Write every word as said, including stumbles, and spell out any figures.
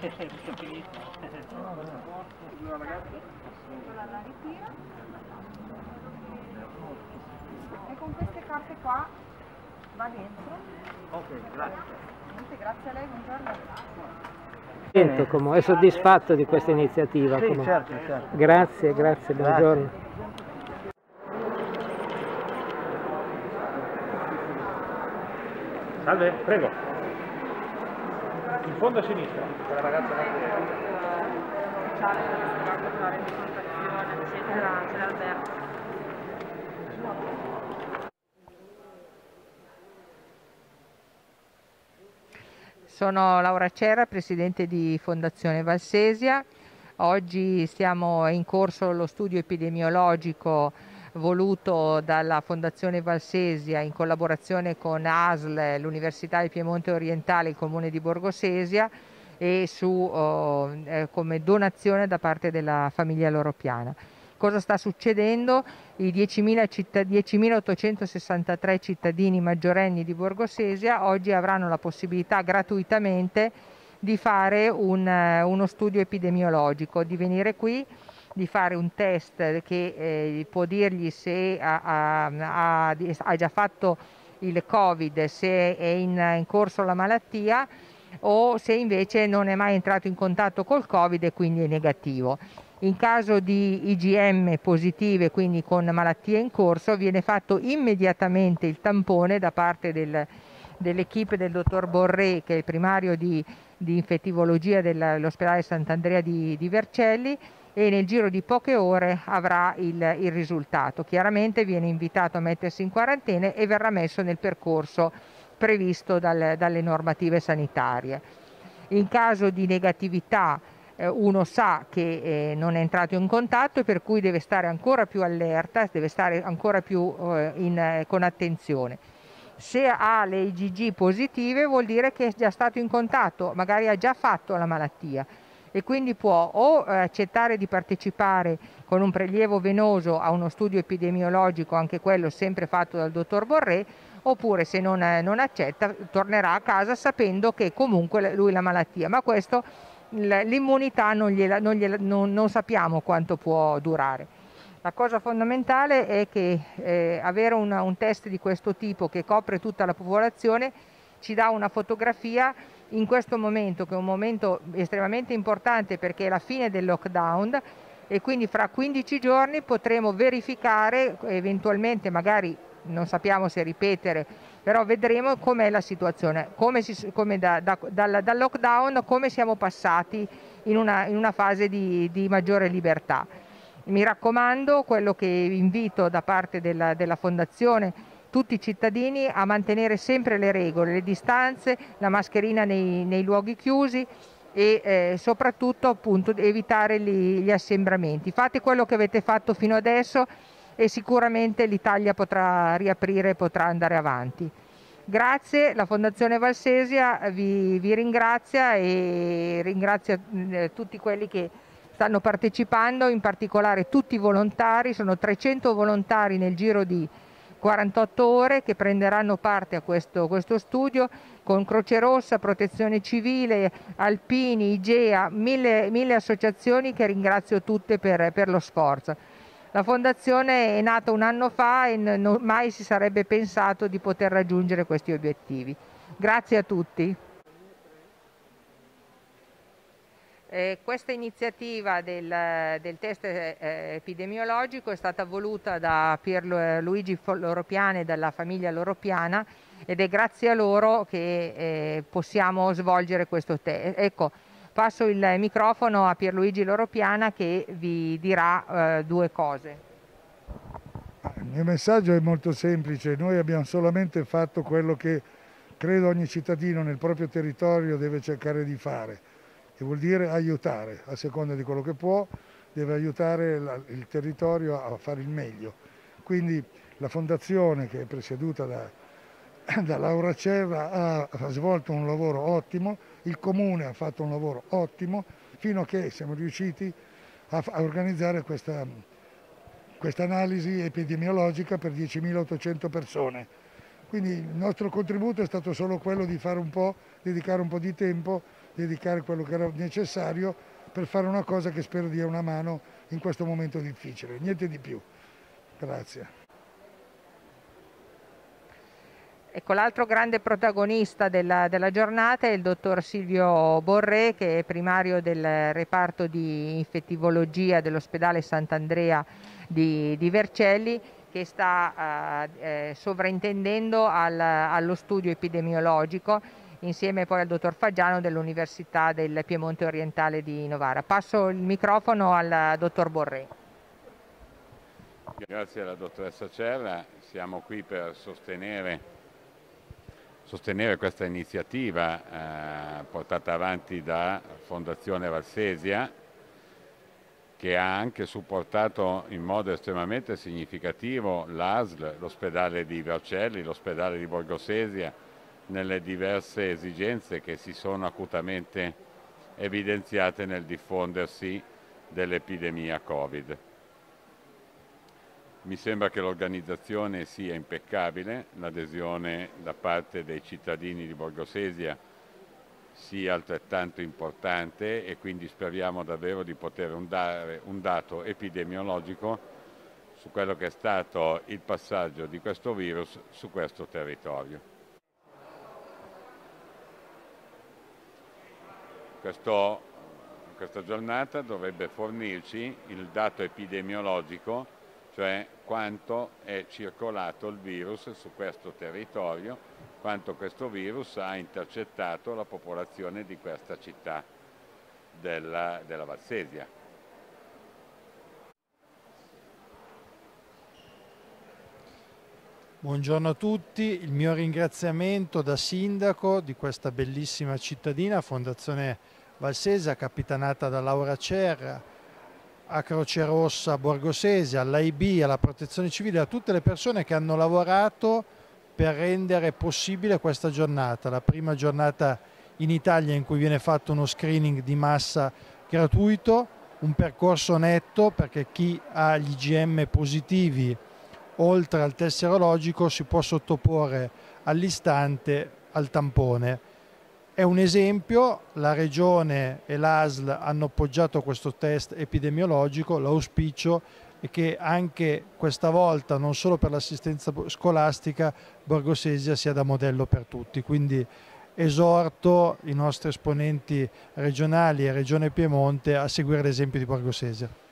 la ritira e con queste carte qua va dentro. Ok, grazie. Grazie a lei, buongiorno. Come è soddisfatto di questa iniziativa? Sì, come... certo, certo. Grazie, grazie, buongiorno. Grazie. Salve, prego. In fondo a sinistra, quella ragazza va a vedere. C'è l'Alberto. Sono Laura Cerra, presidente di Fondazione Valsesia. Oggi siamo in corso lo studio epidemiologico voluto dalla Fondazione Valsesia in collaborazione con A S L, l'Università di Piemonte Orientale e il Comune di Borgosesia e su, oh, eh, come donazione da parte della famiglia Loro Piana. Cosa sta succedendo? I diecimilaottocentosessantatré cittadini maggiorenni di Borgosesia oggi avranno la possibilità gratuitamente di fare un, uno studio epidemiologico, di venire qui, di fare un test che eh, può dirgli se ha, ha, ha, ha già fatto il Covid, se è in, in corso la malattia o se invece non è mai entrato in contatto col Covid e quindi è negativo. In caso di I G M positive, quindi con malattie in corso, viene fatto immediatamente il tampone da parte del, dell'equipe del dottor Borré, che è il primario di, di infettivologia dell'ospedale Sant'Andrea di, di Vercelli, e nel giro di poche ore avrà il, il risultato. Chiaramente viene invitato a mettersi in quarantena e verrà messo nel percorso previsto dal, dalle normative sanitarie. In caso di negatività eh, uno sa che eh, non è entrato in contatto e per cui deve stare ancora più allerta, deve stare ancora più eh, in, eh, con attenzione. Se ha le I G G positive vuol dire che è già stato in contatto, magari ha già fatto la malattia, e quindi può o accettare di partecipare con un prelievo venoso a uno studio epidemiologico, anche quello sempre fatto dal dottor Borré, oppure se non, non accetta tornerà a casa sapendo che comunque lui ha la malattia, ma questo l'immunità non, gliela, non, gliela, non, non sappiamo quanto può durare. La cosa fondamentale è che eh, avere una, un test di questo tipo che copre tutta la popolazione ci dà una fotografia in questo momento, che è un momento estremamente importante perché è la fine del lockdown, e quindi fra quindici giorni potremo verificare eventualmente, magari non sappiamo se ripetere, però vedremo com'è la situazione, come, si, come da, da, dal, dal lockdown, come siamo passati in una, in una fase di, di maggiore libertà. Mi raccomando, quello che invito da parte della, della Fondazione, tutti i cittadini a mantenere sempre le regole, le distanze, la mascherina nei, nei luoghi chiusi e eh, soprattutto appunto evitare gli, gli assembramenti. Fate quello che avete fatto fino adesso e sicuramente l'Italia potrà riaprire e potrà andare avanti. Grazie, la Fondazione Valsesia vi, vi ringrazia e ringrazia eh, tutti quelli che stanno partecipando, in particolare tutti i volontari, sono trecento volontari nel giro di quarantotto ore che prenderanno parte a questo, questo studio, con Croce Rossa, Protezione Civile, Alpini, IGEA, mille, mille associazioni che ringrazio tutte per, per lo sforzo. La Fondazione è nata un anno fa e non, mai si sarebbe pensato di poter raggiungere questi obiettivi. Grazie a tutti. Eh, questa iniziativa del, del test eh, epidemiologico è stata voluta da Pier Luigi Loro Piana e dalla famiglia Loro Piana, ed è grazie a loro che eh, possiamo svolgere questo test. Ecco, passo il microfono a Pier Luigi Loro Piana che vi dirà eh, due cose. Il mio messaggio è molto semplice, noi abbiamo solamente fatto quello che credo ogni cittadino nel proprio territorio deve cercare di fare. Che vuol dire aiutare, a seconda di quello che può, deve aiutare il territorio a fare il meglio. Quindi la Fondazione, che è presieduta da, da Laura Cerra, ha, ha svolto un lavoro ottimo, il Comune ha fatto un lavoro ottimo, fino a che siamo riusciti a, a organizzare questa quest'analisi epidemiologica per diecimilaottocento persone. Quindi il nostro contributo è stato solo quello di fare un po', dedicare un po' di tempo dedicare quello che era necessario per fare una cosa che spero dia una mano in questo momento difficile. Niente di più. Grazie. Ecco, l'altro grande protagonista della, della giornata è il dottor Silvio Borré, che è primario del reparto di infettivologia dell'ospedale Sant'Andrea di, di Vercelli, che sta eh, sovrintendendo al, allo studio epidemiologico insieme poi al dottor Faggiano dell'Università del Piemonte Orientale di Novara. Passo il microfono al dottor Borré. Grazie alla dottoressa Cerra, siamo qui per sostenere sostenere questa iniziativa eh, portata avanti da Fondazione Valsesia, che ha anche supportato in modo estremamente significativo l'A S L, l'ospedale di Vercelli, l'ospedale di Borgosesia, nelle diverse esigenze che si sono acutamente evidenziate nel diffondersi dell'epidemia Covid. Mi sembra che l'organizzazione sia impeccabile, l'adesione da parte dei cittadini di Borgosesia sia altrettanto importante e quindi speriamo davvero di poter dare un dato epidemiologico su quello che è stato il passaggio di questo virus su questo territorio. Questo, questa giornata dovrebbe fornirci il dato epidemiologico, cioè quanto è circolato il virus su questo territorio, quanto questo virus ha intercettato la popolazione di questa città della, della Valsesia. Buongiorno a tutti, il mio ringraziamento da sindaco di questa bellissima cittadina, Fondazione Valsesia, capitanata da Laura Cerra, a Croce Rossa, a Borgosesia, all'A I B, alla Protezione Civile, a tutte le persone che hanno lavorato per rendere possibile questa giornata, la prima giornata in Italia in cui viene fatto uno screening di massa gratuito, un percorso netto perché chi ha gli I G M positivi oltre al test serologico si può sottoporre all'istante al tampone. È un esempio, la Regione e l'A S L hanno appoggiato questo test epidemiologico, l'auspicio è che anche questa volta, non solo per l'assistenza scolastica, Borgosesia sia da modello per tutti. Quindi esorto i nostri esponenti regionali e Regione Piemonte a seguire l'esempio di Borgosesia.